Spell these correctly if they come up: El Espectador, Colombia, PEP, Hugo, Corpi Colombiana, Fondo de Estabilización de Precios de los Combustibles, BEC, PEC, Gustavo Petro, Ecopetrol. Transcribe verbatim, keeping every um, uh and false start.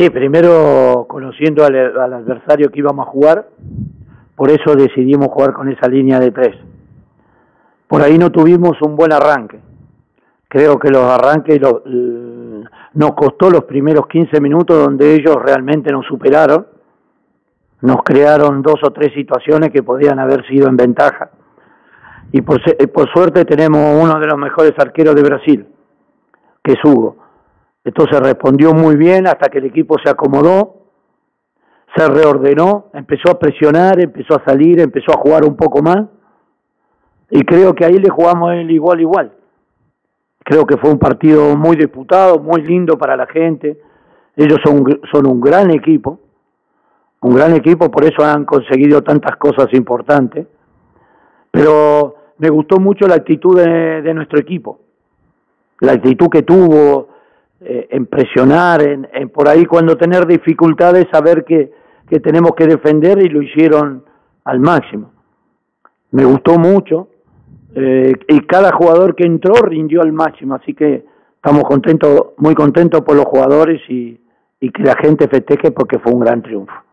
Sí, primero conociendo al, al adversario que íbamos a jugar, por eso decidimos jugar con esa línea de tres. Por ahí no tuvimos un buen arranque. Creo que los arranques los, eh, nos costó los primeros quince minutos, donde ellos realmente nos superaron, nos crearon dos o tres situaciones que podían haber sido en ventaja. Y por, por suerte tenemos uno de los mejores arqueros de Brasil, que es Hugo. Entonces respondió muy bien hasta que el equipo se acomodó, se reordenó, empezó a presionar, empezó a salir, empezó a jugar un poco más. Y creo que ahí le jugamos el igual igual. Creo que fue un partido muy disputado, muy lindo para la gente. Ellos son, son un gran equipo, un gran equipo, por eso han conseguido tantas cosas importantes. Pero me gustó mucho la actitud de, de nuestro equipo, la actitud que tuvo eh, en presionar, en, en por ahí cuando tener dificultades, saber que, que tenemos que defender, y lo hicieron al máximo. Me gustó mucho eh, y cada jugador que entró rindió al máximo, así que estamos contentos, muy contentos por los jugadores y, y que la gente festeje porque fue un gran triunfo.